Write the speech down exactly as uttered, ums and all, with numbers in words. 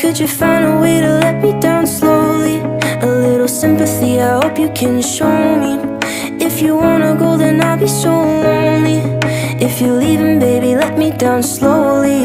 Could you find a way to let me down slowly? A little sympathy, I hope you can show me. If you wanna go, then I'll be so lonely. If you're leaving, baby, let me down slowly.